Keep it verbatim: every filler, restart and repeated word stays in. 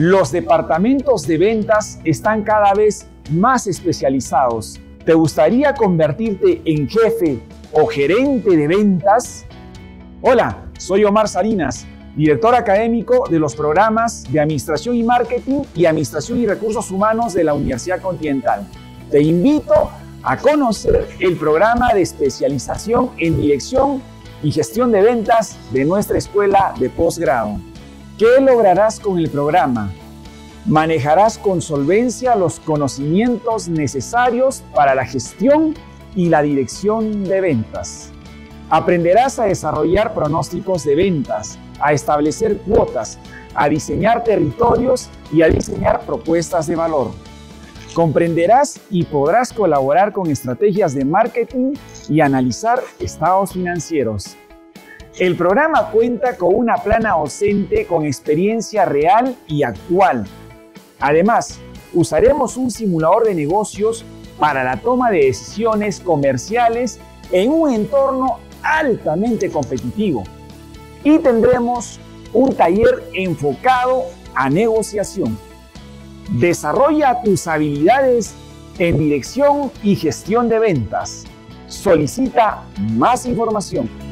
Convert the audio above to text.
Los departamentos de ventas están cada vez más especializados. ¿Te gustaría convertirte en jefe o gerente de ventas? Hola, soy Omar Salinas, director académico de los programas de Administración y Marketing y Administración y Recursos Humanos de la Universidad Continental. Te invito a conocer el programa de especialización en dirección y gestión de ventas de nuestra escuela de posgrado. ¿Qué lograrás con el programa? Manejarás con solvencia los conocimientos necesarios para la gestión y la dirección de ventas. Aprenderás a desarrollar pronósticos de ventas, a establecer cuotas, a diseñar territorios y a diseñar propuestas de valor. Comprenderás y podrás colaborar con estrategias de marketing y analizar estados financieros. El programa cuenta con una plana docente con experiencia real y actual. Además, usaremos un simulador de negocios para la toma de decisiones comerciales en un entorno altamente competitivo. Y tendremos un taller enfocado a negociación. Desarrolla tus habilidades en dirección y gestión de ventas. Solicita más información.